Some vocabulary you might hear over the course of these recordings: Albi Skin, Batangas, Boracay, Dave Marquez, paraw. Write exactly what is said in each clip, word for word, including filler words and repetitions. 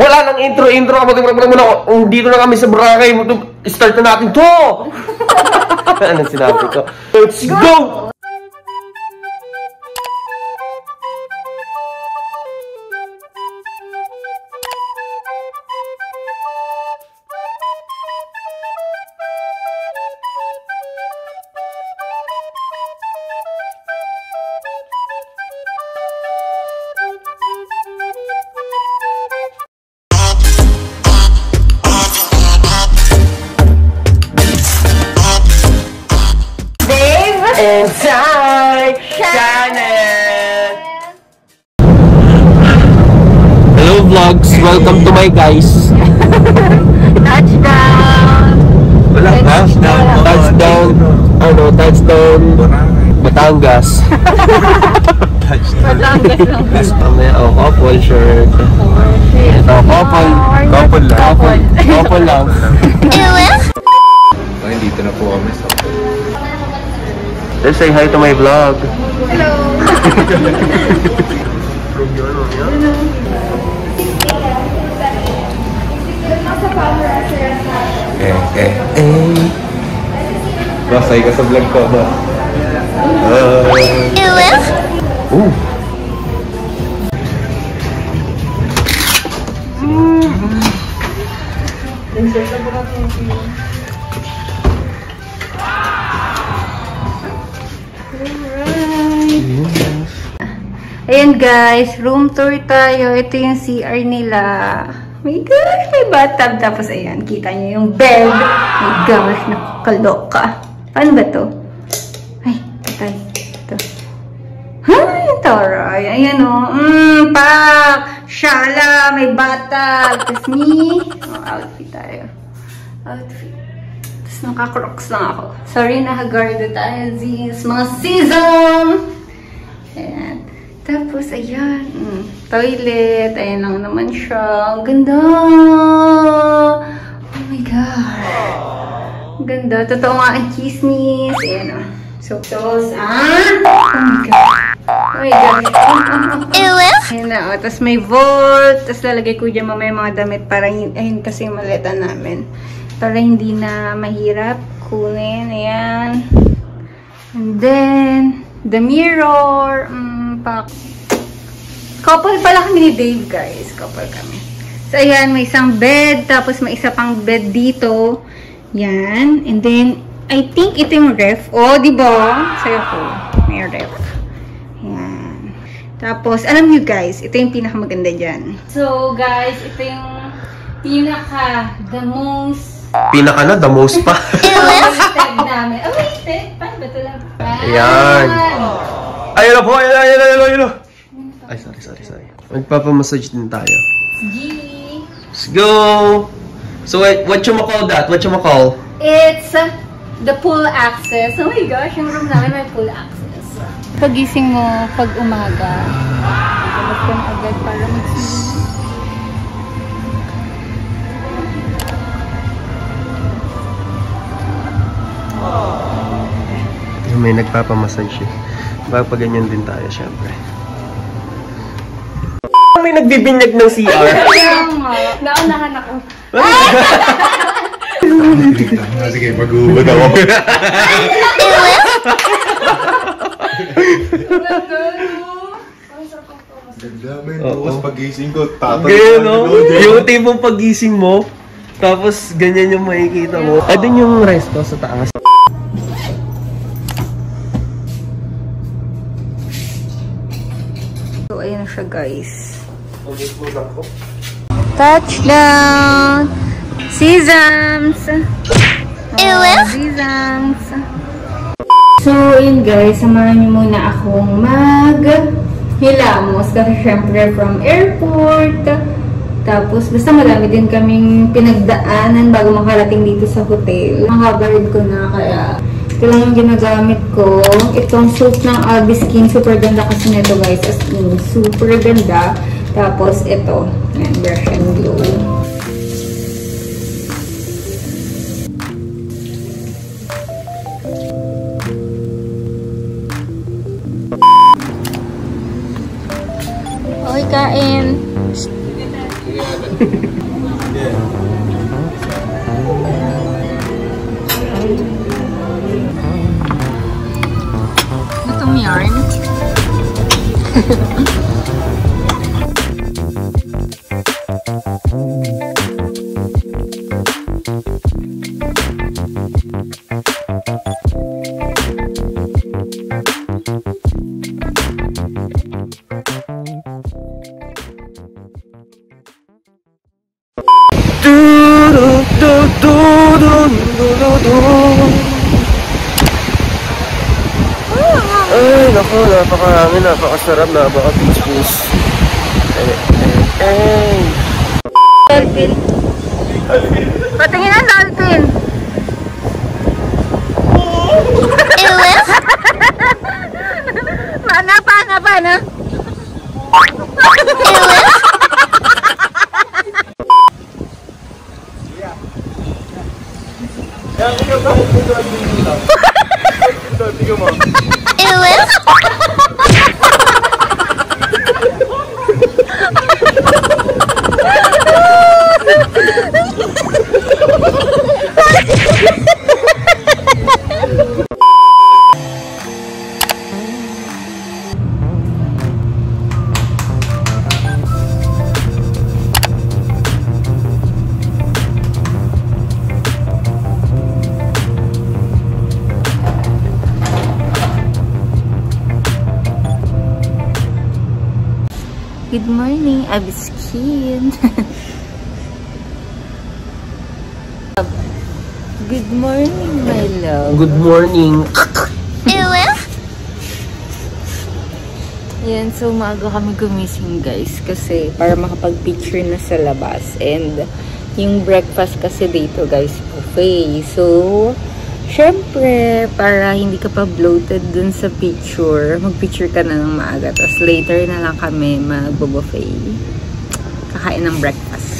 Wala nang intro-intro kapag pinag-pinag mo na oh, dito na kami sa Boracay. Start na natin to. Anong sinabi ko? Let's go! Inside Channel. Hello vlogs, welcome to my guys. Touchdown. Wala touchdown. Touchdown. Ano touchdown? Batangas. Touchdown. Batangas. Ano? Couple shirt. Ito couple. Couple lang. Couple. Couple lang. Hindi na po kami sa. Let's say hi to my vlog. Hello. Eh eh eh. Masaya ka sa vlog ko ba? Hello. Uh. Ayan guys, room tour tayo. Ito yung C R nila. My gosh, may bathtub. Tapos ayan, kita nyo yung bed. My gosh, nakakaloka. Paano ba to? Ay, patay. Ito. Ay, taray. Ayan o. Mmm, pak! Shala, may bathtub. Tapos me. Oh, outfit tayo. Outfit. Tapos nakakrocks lang ako. Sorry, nakagardo tayo. These mga season. Ayan. Tapos, ayan. Mm, toilet. Ayan lang naman siya. Ang ganda! Oh my God! Ang ganda. Totoo nga ang chismis. Ayan o. So, toes. Ah! Oh my God! Oh my God! Ayan na o. Tapos may vault. Tapos lalagay ko dyan mamaya mga damit para ayun kasi yung maleta namin. Para hindi na mahirap kunin. Ayan. And then, the mirror. Mm. Pack. Couple pala kami ni Dave, guys. Couple kami. So, ayan. May isang bed. Tapos, may isa pang bed dito. Yan. And then, I think ito yung ref. O, oh, diba? Sayo ko. May ref. Yan. Tapos, alam nyo, guys. Ito yung pinakamaganda dyan. So, guys. Ito yung pinaka the most... Pinaka na? The most pa? Awaited namin. Awaited? Paano ba ito lang? Ayan. Oh. Ayun na po! Ayun na! Ayun na! Ayun na! Ay, sorry, sorry, sorry. Magpapamassage din tayo. G! Let's go! So, what you call that? What you call? It's the pool access. Oh my gosh, yung room namin may pool access. Pagising mo, pag umaga, sabat ko na agad para magsimula. May nagpapamassage eh. Pagpaganyan din tayo, syempre. May nagbibinyag ng C R. Naunahan ako. Sige, mag-uubad ako. Ganda, may bukas pagising ko. Ganyan, no? Yung tipong pagising mo, tapos ganyan yung makikita mo. Ay, dun yung resto sa taas. Ayan na siya, guys. Touchdown! Seasons! Oh, seasons! So, ayan guys. Samahan niyo muna akong mag-hilamos. Kasi syempre from airport. Tapos, basta marami din kaming pinagdaanan bago makarating dito sa hotel. Makabarad ko na kaya... Ito lang yung ginagamit ko. Itong soup ng Albi Skin. Super ganda kasi nito guys. As in, super ganda. Tapos ito. Ayan, brush and glow. Okay, kain. Gutom yarn. Naku, napakahangin, napakasarap, napaka-peace-peace. Eh, eh, eh. Dolphin. Patingin ang dolphin. Ewas? Mana pa nga ba, no? Ewas? Yang tiga ba? Ito, tiga mo. Ewas? Good morning, abis skiing. Good morning, my love. Good morning. Ewa? Yan, so maaga kami gumising, guys. Kasi para makapag-picture na sa labas. And yung breakfast kasi dito, guys, buffet. So, syempre, para hindi ka pa bloated dun sa picture, mag-picture ka na ng maaga. Tapos later na lang kami mag-buffet. Kakain ng breakfast.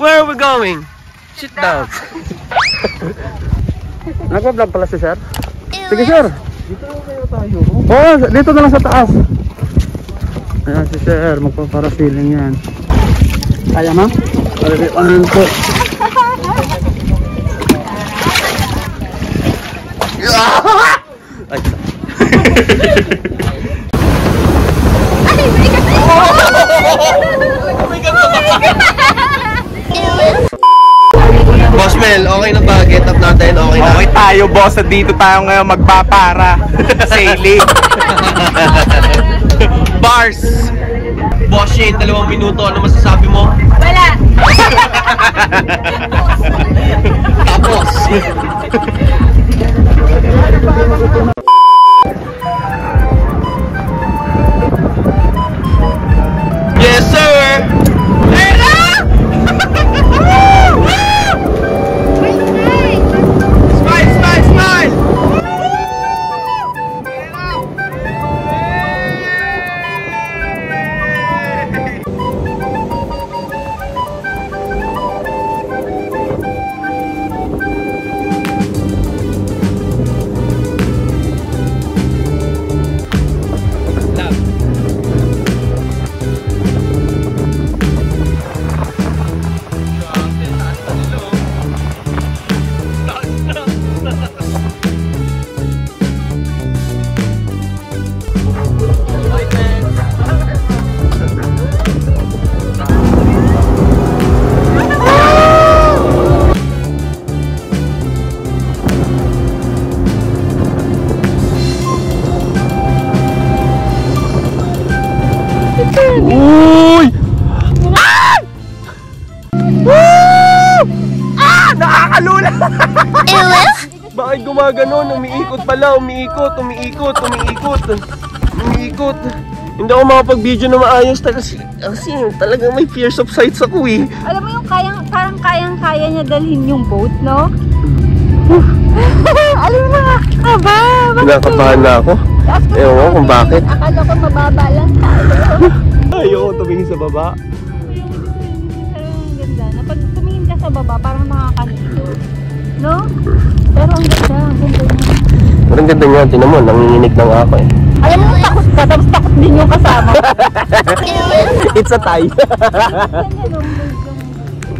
Where are we going? Sit down. Nagpa-vlog pala si sir. Sige sir. Dito na tayo. Oh, dito na lang sa taas. Ayan si sir, magpapara feeling yan. Kaya ma'am? Ayan po. Ay, oh my God! Boss Mel, okay na ba? Get up natin, okay na? Okay tayo, boss. Dito tayo ngayon magpapara. Sailing. Bars. Boss Shane, dalawang minuto. Ano masasabi mo? Wala. Tapos. Yes, sir! Bakit gumaganon? Umiikot pala, umiikot, umiikot, umiikot, umiikot. Hindi ako makapag-video na maayos kasi, kasi talagang may fears of sights ako eh. Alam mo yung kayang, parang kayang-kaya niya dalhin yung boat, no? Alam mo na nga, kaba! Nakabahan na ako. Ewan ko kung bakit. Akala ko mababa lang tayo. Ayoko tumingin sa baba. Pero ang ganda na pag tumingin ka sa baba, parang nakakanito. No? Pero ang ganda, ang ganda niya. Pero ang ganda niya, tinan mo, nanginginig lang ako eh. Alam mo, takot ka, tapos takot din yung kasama. It's a tie.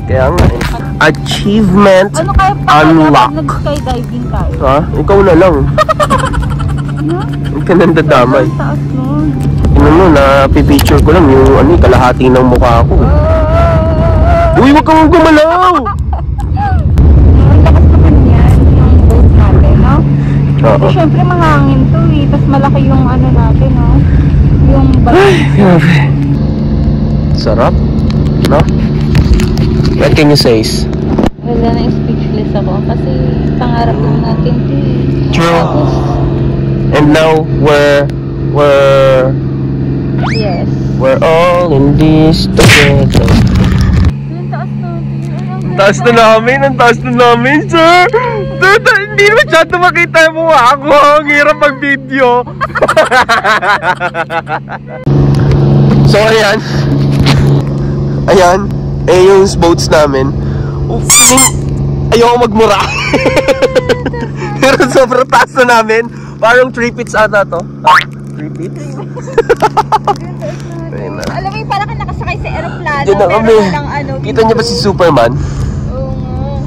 Kaya nga eh. Achievement unlock. Nag-skydiving tayo. Ha? Ikaw na lang. Huwag ka nang dadamay. Ano mo, napipicture ko lang yung ano, kalahati ng mukha ko. Uy, huwag kang gumalaw! Ang lakas naman yan, yung boat natin, no? Kasi syempre mahangin to eh, tas malaki yung ano natin, no? Yung balon. Ay, grabe. Sarap, no? What can you say? Wala na, speechless ako kasi pangarap lang natin to eh. True. And now we're we're yes we're all in this together. Taas na namin, ang taas na namin, sir. Dito hindi masyado makita mo ako, ang hirap mag-video. So ayan, ayan, eh yung boats namin. Ayoko magmura. Pero sobrang taas na namin. Parang three feet ata to. three feet? Alam mo yung parang ka nakasakay sa aeroplano. Diyan na kami. Kita niyo ba si Superman? Oo nga.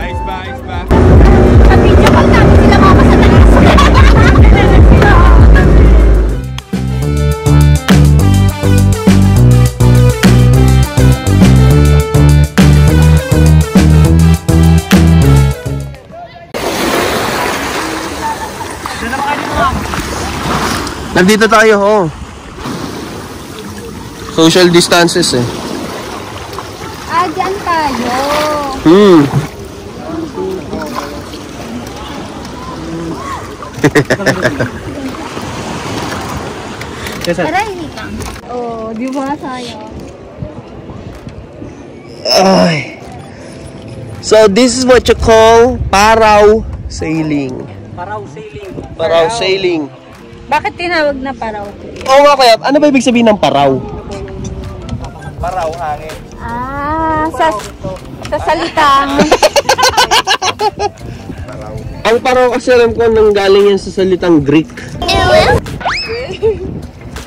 Nice ba? Nice ba? Kapidyo pag namin sila mga nandito tayo, oh. Social distances, eh. Ah, dyan tayo. Hmm. Tara, hindi ka. Oh, di ba tayo? Ay. So, this is what you call paraw sailing. Paraw sailing. Paraw sailing. Bakit tinawag na paraw? Oo nga kaya, ano ba ibig sabihin ng paraw? Paraw, hangin. Ah, sa, sa salitang. Ang paraw kasi alam ko nang galing yan sa salitang Greek.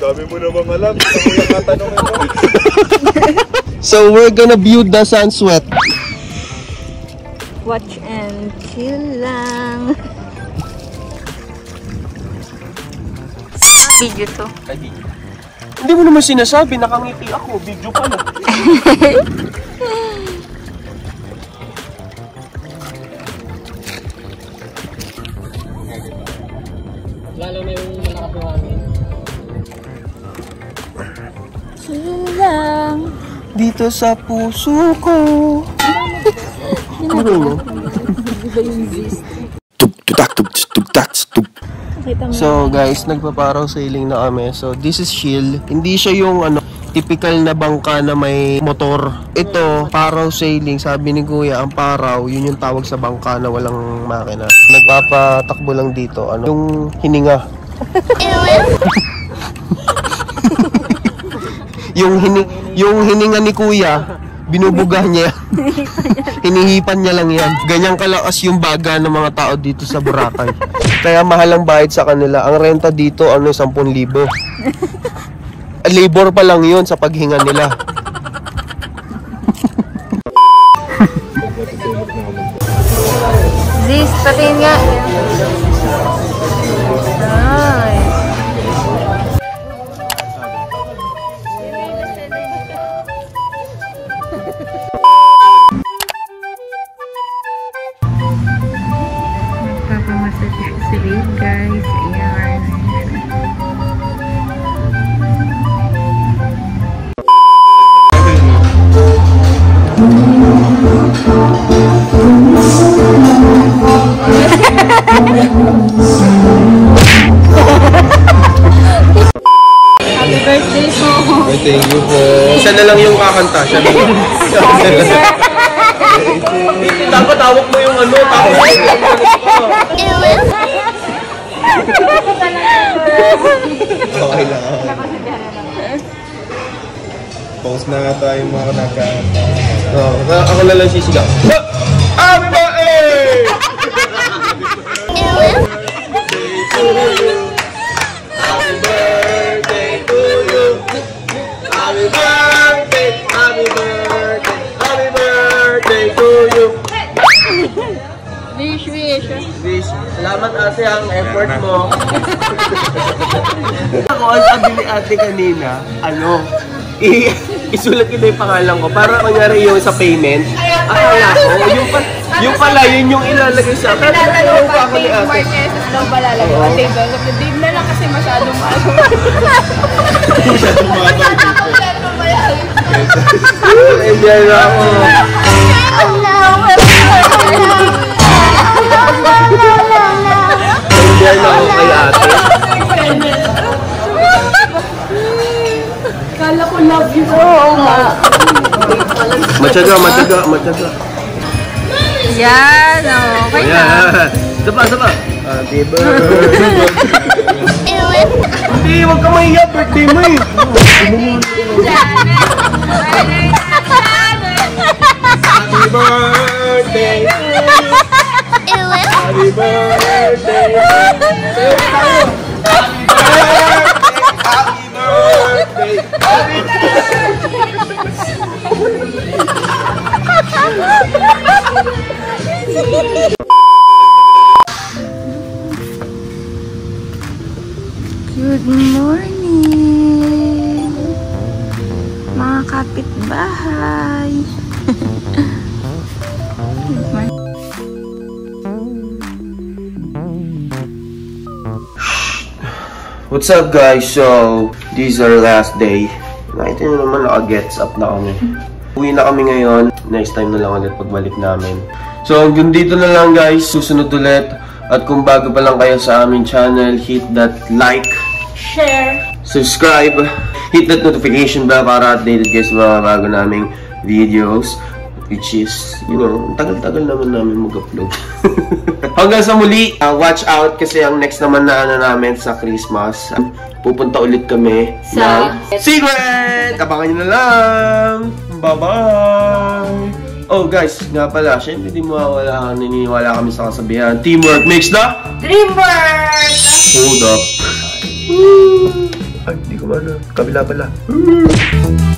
Dami mo namang alam, dami mo nakatanong mo. So we're gonna view the sunset. Watch and chill lang. Video to. Hindi mo naman sinasabi, nakangiti ako, video pa na. Lalo na yung nakakawamin. Silang dito sa puso ko. So guys, nagpaparaw sailing na kami. So this is shield. Hindi siya yung ano, typical na bangka na may motor. Ito, paraw sailing. Sabi ni Kuya, ang paraw, yun yung tawag sa bangka na walang makina. Nagpapatakbo lang dito, ano, yung hininga. yung, hini yung hininga ni Kuya, binubuga niya. Hinihipan niya lang yan. Ganyang kalakas yung baga ng mga tao dito sa Boracay. Kaya mahal ang bayad sa kanila. Ang renta dito, ano, sampung libo. Labor pa lang yun sa paghinga nila. Ziz, patin nga. Nice. Guys, ayan. Ay, thank you po. Siya na lang yung kakanta. Siya na lang. Dapat tawag mo yung ano. Tawag mo yung ano. Okay lang. Pause na nga tayo mga nakakanta. Oo, ako na lang sisigaw. Aba eh! Wish, wish. Wish. Salamat ate ang effort mo. Ako ang sabi ni ate kanina, ano, isulat ko na yung pangalan ko para kunyari yung sa payment. Akala ko, yung, pa, yung pala, yun yung ilalagay sa akin. Nagtanong pa ako ni ate. Dave Marquez, ano ba lalagay? At Dave, Dave na lang kasi masyadong maago. Masyadong maago. Masyadong maago. Hindi na ako. Nandiyan na ako kay ate. Kala ko love you. Oo nga. Matyaga, matyaga, matyaga. Yan, okay na. Sapa, sapa. Happy birthday. Hindi, huwag ka mahiya. Birthday mo eh. Happy birthday. Happy birthday. Happy birthday. Happy birthday. Good morning, mga kapitbahay. Good morning. What's up guys? So, this is our last day. Nakita nyo naman, naka-gets up na kami. Uwi na kami ngayon. Next time na lang ulit pagbalik namin. So, hanggang dito na lang guys. Susunod ulit. At kung bago pa lang kayo sa aming channel, hit that like, share, subscribe, hit that notification bell para updated guys sa mga bago naming videos. Which is, you know, tagal-tagal naman namin mag-upload. Hanggang sa muli, uh, watch out kasi ang next naman na ano namin sa Christmas. Um, pupunta ulit kami sa ng Secret! Abangan nyo na lang! Bye-bye! Oh guys, nga pala, syempre di mawawala, naniniwala kami sa kasabihan. Teamwork makes the dream work! Hold up! Ay, di ko ba ano? Kabila pala.